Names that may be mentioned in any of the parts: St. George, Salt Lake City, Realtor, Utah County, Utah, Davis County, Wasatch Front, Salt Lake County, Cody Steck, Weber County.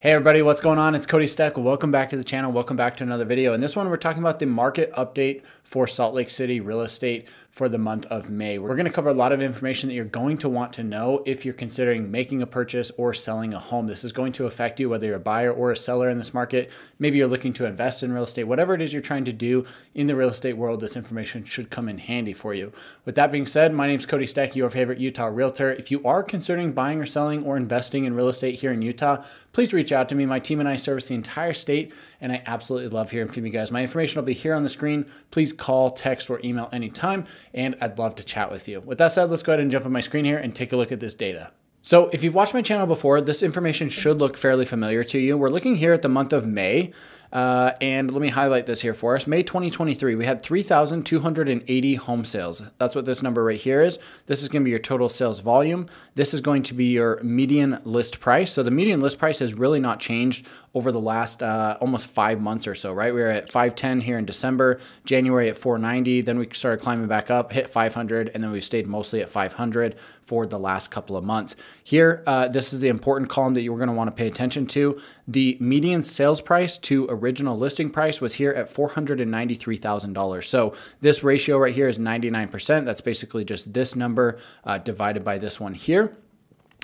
Hey everybody, what's going on? It's Cody Steck. Welcome back to the channel. Welcome back to another video. In this one, we're talking about the market update for Salt Lake City real estate for the month of May. We're going to cover a lot of information that you're going to want to know if you're considering making a purchase or selling a home. This is going to affect you whether you're a buyer or a seller in this market. Maybe you're looking to invest in real estate. Whatever it is you're trying to do in the real estate world, this information should come in handy for you. With that being said, my name's Cody Steck, your favorite Utah realtor. If you are considering buying or selling or investing in real estate here in Utah, please reach out to me. My team and I service the entire state, and I absolutely love hearing from you guys. My information will be here on the screen. Please call, text, or email anytime, and I'd love to chat with you. With that said, let's go ahead and jump on my screen here and take a look at this data. So if you've watched my channel before, this information should look fairly familiar to you. We're looking here at the month of May, and let me highlight this here for us. May 2023, we had 3,280 home sales. That's what this number right here is. This is going to be your total sales volume. This is going to be your median list price. So the median list price has really not changed over the last almost 5 months or so, right? We were at 510 here in December, January at 490. Then we started climbing back up, hit 500, and then we've stayed mostly at 500 for the last couple of months. Here, this is the important column that you're going to want to pay attention to. The median sales price to original listing price was here at $493,000. So this ratio right here is 99%. That's basically just this number divided by this one here.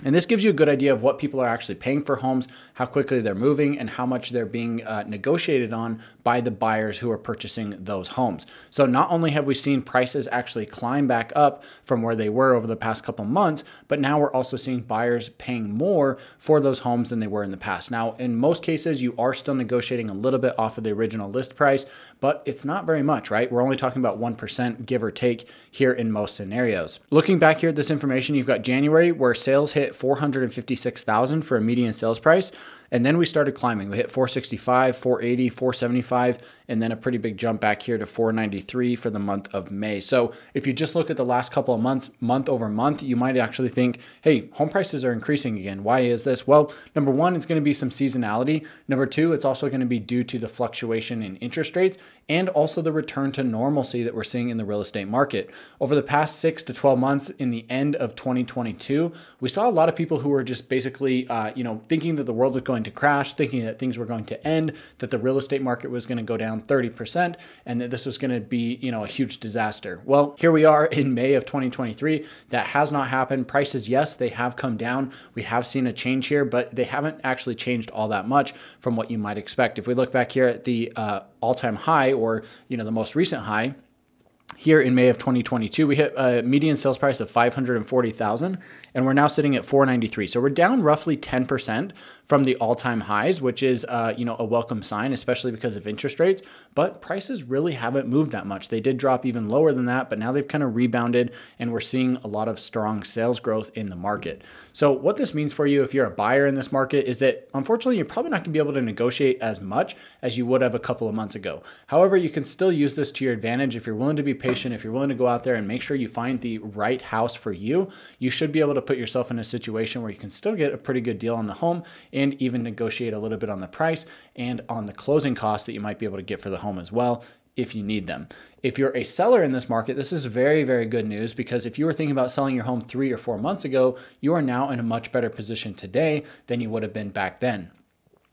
And this gives you a good idea of what people are actually paying for homes, how quickly they're moving, and how much they're being negotiated on by the buyers who are purchasing those homes. So not only have we seen prices actually climb back up from where they were over the past couple months, but now we're also seeing buyers paying more for those homes than they were in the past. Now, in most cases, you are still negotiating a little bit off of the original list price, but it's not very much, right? We're only talking about 1%, give or take, here in most scenarios. Looking back here at this information, you've got January, where sales hit $456,000 for a median sales price. And then we started climbing. We hit 465, 480, 475, and then a pretty big jump back here to 493 for the month of May. So if you just look at the last couple of months, month over month, you might actually think, hey, home prices are increasing again. Why is this? Well, number one, it's going to be some seasonality. Number two, it's also going to be due to the fluctuation in interest rates and also the return to normalcy that we're seeing in the real estate market. Over the past 6 to 12 months, in the end of 2022, we saw a lot of people who were just basically, thinking that the world was going to crash, thinking that things were going to end, that the real estate market was going to go down 30%, and that this was going to be, a huge disaster. Well, here we are in May of 2023. That has not happened. Prices, yes, they have come down. We have seen a change here, but they haven't actually changed all that much from what you might expect. If we look back here at the all-time high, or the most recent high, here in May of 2022, we hit a median sales price of $540,000, and we're now sitting at $493,000. So we're down roughly 10% from the all-time highs, which is a welcome sign, especially because of interest rates. But prices really haven't moved that much. They did drop even lower than that, but now they've kind of rebounded, and we're seeing a lot of strong sales growth in the market. So what this means for you if you're a buyer in this market is that, unfortunately, you're probably not going to be able to negotiate as much as you would have a couple of months ago. However, you can still use this to your advantage if you're willing to be patient. If you're willing to go out there and make sure you find the right house for you, you should be able to put yourself in a situation where you can still get a pretty good deal on the home and even negotiate a little bit on the price and on the closing costs that you might be able to get for the home as well, if you need them. If you're a seller in this market, this is very, very good news, because if you were thinking about selling your home 3 or 4 months ago, you are now in a much better position today than you would have been back then.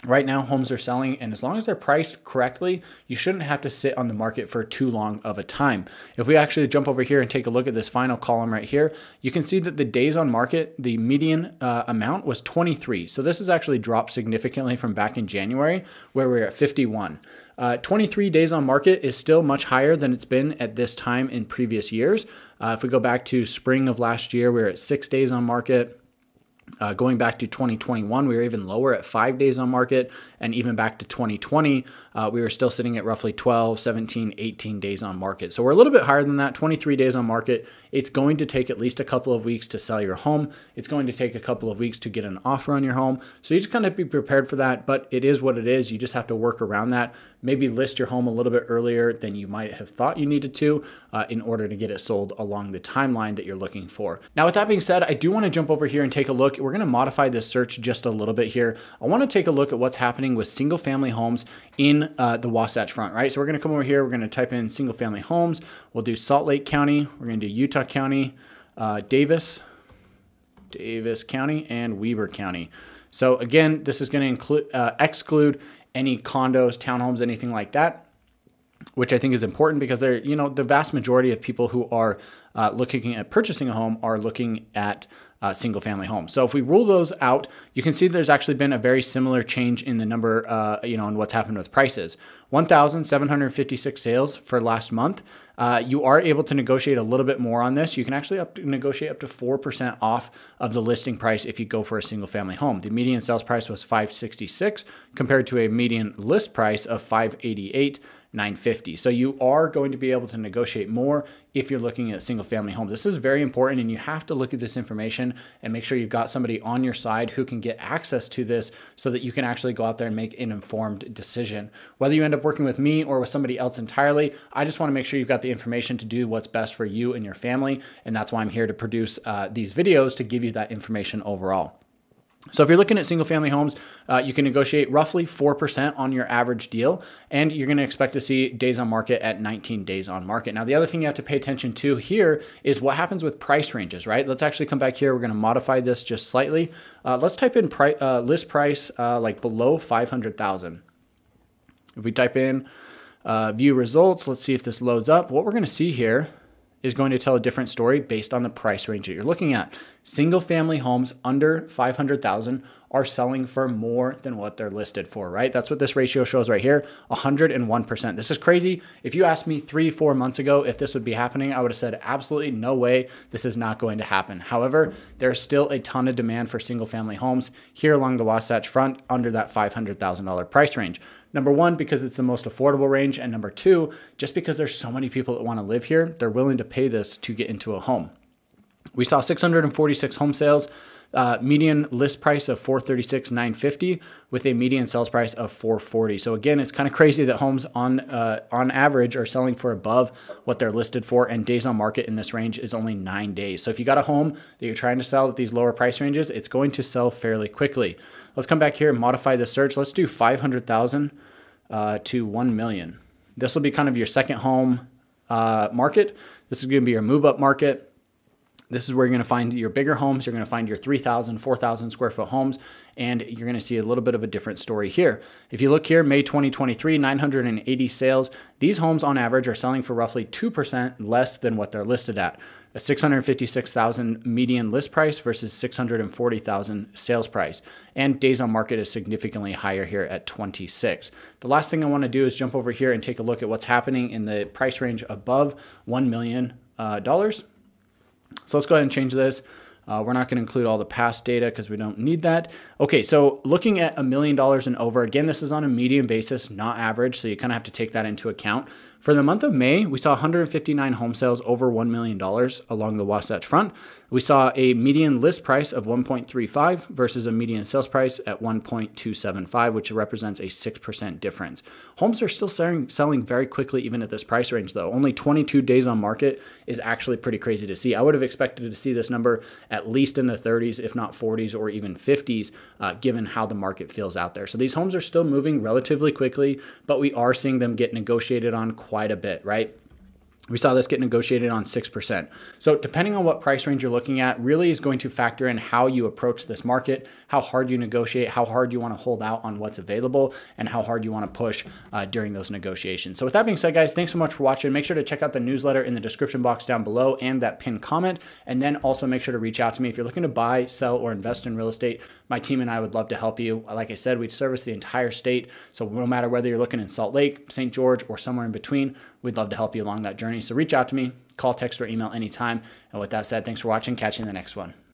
Right now, homes are selling, and as long as they're priced correctly, you shouldn't have to sit on the market for too long of a time. If we actually jump over here and take a look at this final column right here, you can see that the days on market, the median amount was 23. So this has actually dropped significantly from back in January, where we were at 51. 23 days on market is still much higher than it's been at this time in previous years. If we go back to spring of last year, we were at 6 days on market. Going back to 2021, we were even lower at 5 days on market, and even back to 2020, we were still sitting at roughly 12, 17, 18 days on market. So we're a little bit higher than that, 23 days on market. It's going to take at least a couple of weeks to sell your home. It's going to take a couple of weeks to get an offer on your home. So you just kind of be prepared for that, but it is what it is. You just have to work around that. Maybe list your home a little bit earlier than you might have thought you needed to in order to get it sold along the timeline that you're looking for. Now, with that being said, I do want to jump over here and take a look. We're going to modify this search just a little bit here. I want to take a look at what's happening with single family homes in the Wasatch Front, right? So we're going to come over here. We're going to type in single family homes. We'll do Salt Lake County. We're going to do Utah County, Davis County, and Weber County. So again, this is going to include exclude any condos, townhomes, anything like that, which I think is important because they're, you know, the vast majority of people who are looking at purchasing a home are looking at single family homes. So if we rule those out, you can see there's actually been a very similar change in the number, you know, and what's happened with prices. 1,756 sales for last month. You are able to negotiate a little bit more on this. You can actually negotiate up to 4% off of the listing price if you go for a single family home. The median sales price was $566 compared to a median list price of $588,950. So you are going to be able to negotiate more if you're looking at single family homes. This is very important, and you have to look at this information and make sure you've got somebody on your side who can get access to this so that you can actually go out there and make an informed decision. Whether you end up working with me or with somebody else entirely, I just want to make sure you've got the information to do what's best for you and your family. And that's why I'm here to produce these videos to give you that information overall. So if you're looking at single family homes, you can negotiate roughly 4% on your average deal, and you're going to expect to see days on market at 19 days on market. Now, the other thing you have to pay attention to here is what happens with price ranges, right? Let's actually come back here. We're going to modify this just slightly. Let's type in list price like below 500,000. If we type in view results, let's see if this loads up. What we're going to see here is going to tell a different story based on the price range that you're looking at. Single family homes under 500,000 are selling for more than what they're listed for, right? That's what this ratio shows right here, 101%. This is crazy. If you asked me 3-4 months ago if this would be happening, I would have said absolutely no way, this is not going to happen. However, there's still a ton of demand for single family homes here along the Wasatch Front under that $500,000 price range. Number one, because it's the most affordable range, and number two, just because there's so many people that want to live here, they're willing to pay this to get into a home. We saw 646 home sales, median list price of $436,950 with a median sales price of $440. So again, it's kind of crazy that homes on average are selling for above what they're listed for, and days on market in this range is only 9 days. So if you got a home that you're trying to sell at these lower price ranges, it's going to sell fairly quickly. Let's come back here and modify the search. Let's do 500,000 to 1 million. This will be kind of your second home market. This is going to be your move up market. This is where you're going to find your bigger homes. You're going to find your 3,000, 4,000 square foot homes, and you're going to see a little bit of a different story here. If you look here, May 2023, 980 sales. These homes on average are selling for roughly 2% less than what they're listed at. A $656,000 median list price versus $640,000 sales price. And days on market is significantly higher here at 26. The last thing I want to do is jump over here and take a look at what's happening in the price range above $1 million. So let's go ahead and change this. We're not going to include all the past data because we don't need that. Okay, so looking at $1 million and over, again, this is on a median basis, not average, so you kind of have to take that into account. For the month of May, we saw 159 home sales over $1 million along the Wasatch Front. We saw a median list price of 1.35 versus a median sales price at 1.275, which represents a 6% difference. Homes are still selling very quickly even at this price range, though. Only 22 days on market is actually pretty crazy to see. I would have expected to see this number at least in the 30s, if not 40s or even 50s, given how the market feels out there. So these homes are still moving relatively quickly, but we are seeing them get negotiated on quite a bit, right? We saw this get negotiated on 6%. So depending on what price range you're looking at really is going to factor in how you approach this market, how hard you negotiate, how hard you want to hold out on what's available, and how hard you want to push during those negotiations. So with that being said, guys, thanks so much for watching. Make sure to check out the newsletter in the description box down below and that pinned comment. And then also make sure to reach out to me if you're looking to buy, sell, or invest in real estate. My team and I would love to help you. Like I said, we service the entire state. So no matter whether you're looking in Salt Lake, St. George, or somewhere in between, we'd love to help you along that journey. So reach out to me, call, text, or email anytime. And with that said, thanks for watching. Catch you in the next one.